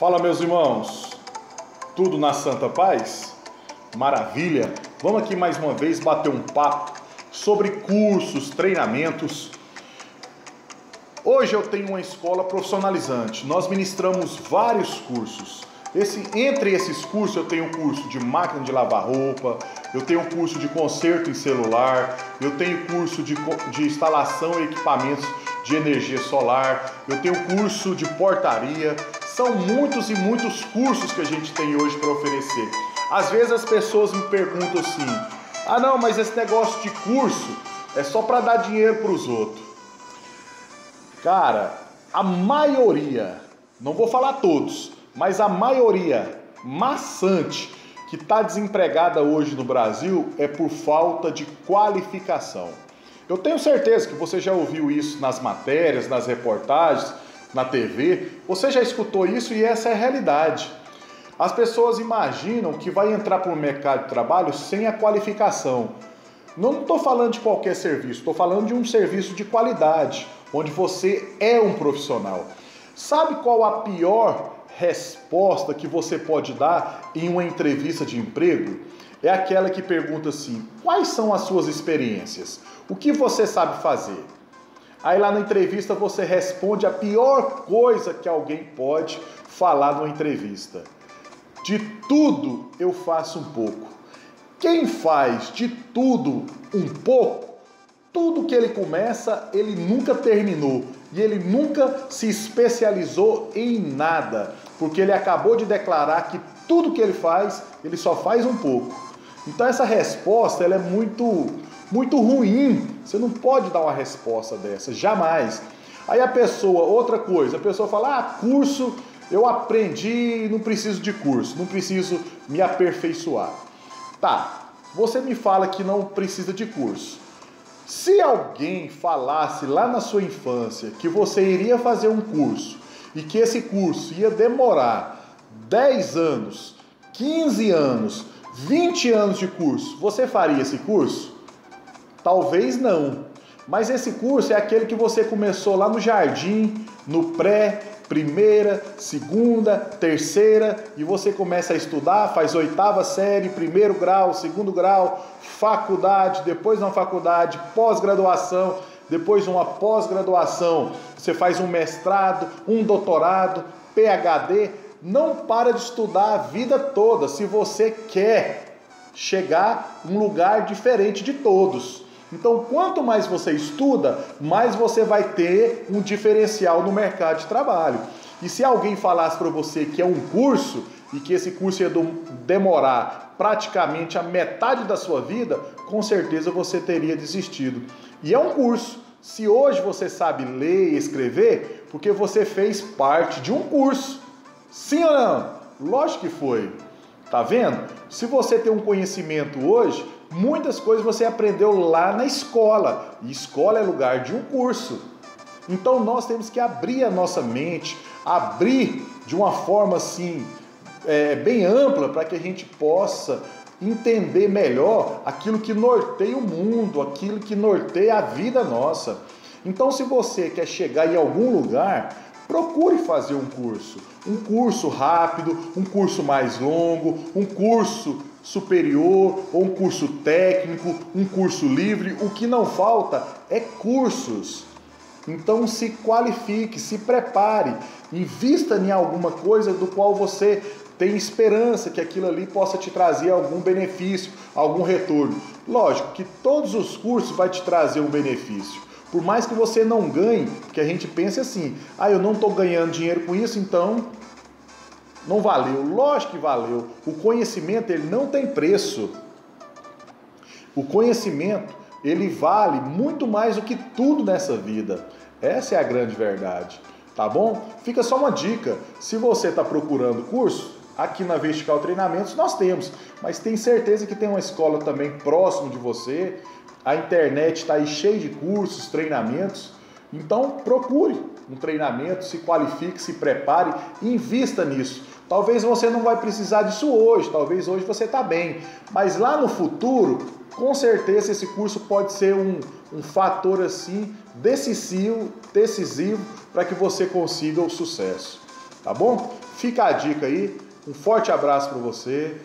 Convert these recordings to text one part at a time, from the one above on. Fala, meus irmãos, tudo na santa paz? Maravilha! Vamos aqui mais uma vez bater um papo sobre cursos, treinamentos. Hoje eu tenho uma escola profissionalizante, nós ministramos vários cursos. Entre esses cursos eu tenho um curso de máquina de lavar roupa, eu tenho um curso de conserto em celular, eu tenho curso de instalação e equipamentos de energia solar, eu tenho curso de portaria. São muitos e muitos cursos que a gente tem hoje para oferecer. Às vezes as pessoas me perguntam assim: ah não, mas esse negócio de curso é só para dar dinheiro para os outros. Cara, a maioria, não vou falar todos, mas a maioria maçante que está desempregada hoje no Brasil é por falta de qualificação. Eu tenho certeza que você já ouviu isso nas matérias, nas reportagens, na TV. Você já escutou isso e essa é a realidade. As pessoas imaginam que vai entrar para o mercado de trabalho sem a qualificação. Não estou falando de qualquer serviço, estou falando de um serviço de qualidade, onde você é um profissional. Sabe qual a pior resposta que você pode dar em uma entrevista de emprego? É aquela que pergunta assim: quais são as suas experiências? O que você sabe fazer? Aí lá na entrevista você responde a pior coisa que alguém pode falar numa entrevista: de tudo eu faço um pouco. Quem faz de tudo um pouco, tudo que ele começa, ele nunca terminou. E ele nunca se especializou em nada, porque ele acabou de declarar que tudo que ele faz, ele só faz um pouco. Então essa resposta ela é muito ruim. Você não pode dar uma resposta dessa, jamais. Aí a pessoa, outra coisa, a pessoa fala: ah, curso, eu aprendi, não preciso de curso, não preciso me aperfeiçoar. Tá, você me fala que não precisa de curso. Se alguém falasse lá na sua infância que você iria fazer um curso e que esse curso ia demorar 10 anos, 15 anos, 20 anos de curso, você faria esse curso? Talvez não. Mas esse curso é aquele que você começou lá no jardim, no pré, primeira, segunda, terceira, e você começa a estudar, faz oitava série, primeiro grau, segundo grau, faculdade, depois uma faculdade, pós-graduação, depois uma pós-graduação, você faz um mestrado, um doutorado, PhD, não para de estudar a vida toda, se você quer chegar a um lugar diferente de todos. Então, quanto mais você estuda, mais você vai ter um diferencial no mercado de trabalho. E se alguém falasse para você que é um curso e que esse curso ia demorar praticamente a metade da sua vida, com certeza você teria desistido. E é um curso. Se hoje você sabe ler e escrever, porque você fez parte de um curso. Sim ou não? Lógico que foi. Tá vendo? Se você tem um conhecimento hoje, muitas coisas você aprendeu lá na escola, e escola é lugar de um curso. Então nós temos que abrir a nossa mente, abrir de uma forma assim, bem ampla, para que a gente possa entender melhor aquilo que norteia o mundo, aquilo que norteia a vida nossa. Então se você quer chegar em algum lugar, procure fazer um curso rápido, um curso mais longo, um curso superior ou um curso técnico, um curso livre. O que não falta é cursos. Então se qualifique, se prepare, invista em alguma coisa do qual você tem esperança que aquilo ali possa te trazer algum benefício, algum retorno. Lógico que todos os cursos vão te trazer um benefício. Por mais que você não ganhe, porque a gente pensa assim: ah, eu não estou ganhando dinheiro com isso, então não valeu. Lógico que valeu. O conhecimento, ele não tem preço. O conhecimento, ele vale muito mais do que tudo nessa vida. Essa é a grande verdade, tá bom? Fica só uma dica. Se você está procurando curso, aqui na Vertical Treinamentos nós temos. Mas tem certeza que tem uma escola também próximo de você. A internet está aí cheia de cursos, treinamentos. Então procure um treinamento, se qualifique, se prepare e invista nisso. Talvez você não vai precisar disso hoje, talvez hoje você está bem. Mas lá no futuro, com certeza esse curso pode ser um fator assim decisivo para que você consiga o sucesso. Tá bom? Fica a dica aí, um forte abraço para você,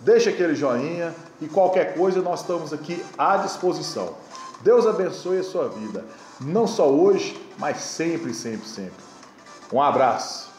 deixa aquele joinha e qualquer coisa nós estamos aqui à disposição. Deus abençoe a sua vida, não só hoje, mas sempre, sempre, sempre. Um abraço.